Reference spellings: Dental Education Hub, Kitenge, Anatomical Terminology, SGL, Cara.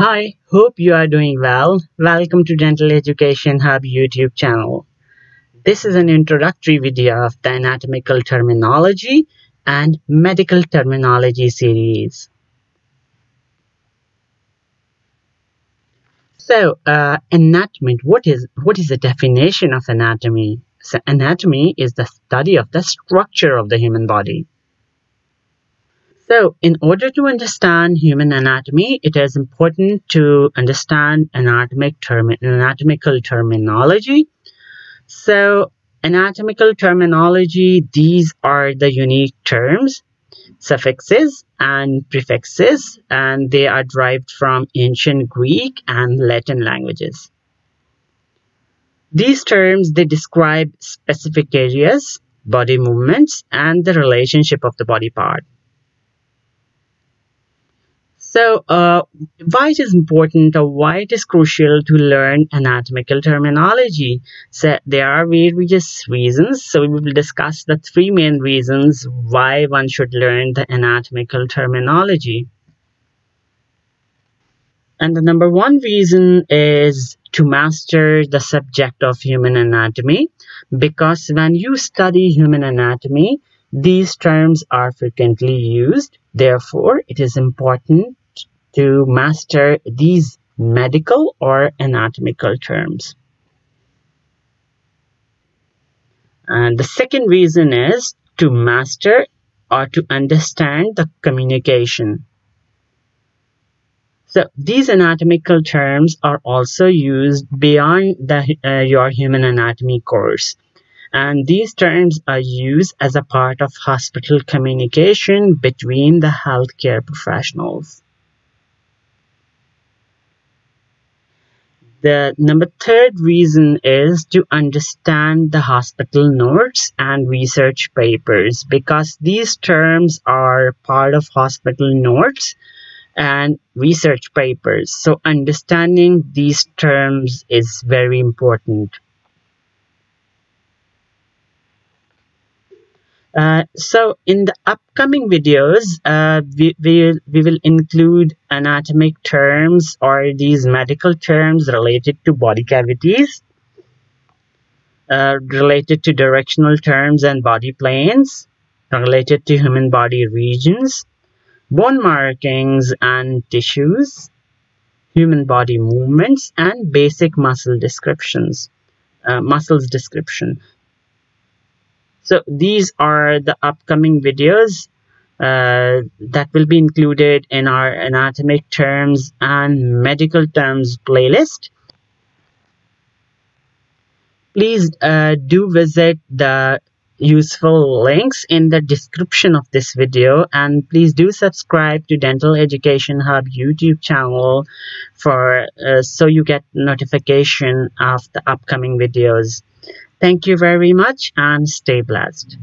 Hi, hope you are doing well. Welcome to Dental Education Hub YouTube channel. This is an introductory video of the anatomical terminology and medical terminology series. So, anatomy, what is the definition of anatomy? So, anatomy is the study of the structure of the human body. So, in order to understand human anatomy, it is important to understand anatomical terminology. So, anatomical terminology, these are the unique terms, suffixes and prefixes, and they are derived from ancient Greek and Latin languages. These terms, they describe specific areas, body movements, and the relationship of the body part. So, why it is important or why it is crucial to learn anatomical terminology? So, there are various reasons. So, we will discuss the three main reasons why one should learn the anatomical terminology. And the number one reason is to master the subject of human anatomy, because when you study human anatomy, these terms are frequently used. Therefore, it is important to master these medical or anatomical terms. And the second reason is to master or to understand the communication. So, these anatomical terms are also used beyond your human anatomy course. And these terms are used as a part of hospital communication between the healthcare professionals. The number third reason is to understand the hospital notes and research papers, because these terms are part of hospital notes and research papers. So understanding these terms is very important. So, in the upcoming videos, we will include anatomic terms or these medical terms related to body cavities, related to directional terms and body planes, related to human body regions, bone markings and tissues, human body movements, and basic muscle descriptions, muscles description. So, these are the upcoming videos that will be included in our anatomic terms and medical terms playlist. Please do visit the useful links in the description of this video, and please do subscribe to Dental Education Hub YouTube channel for so you get notification of the upcoming videos. Thank you very much and stay blessed.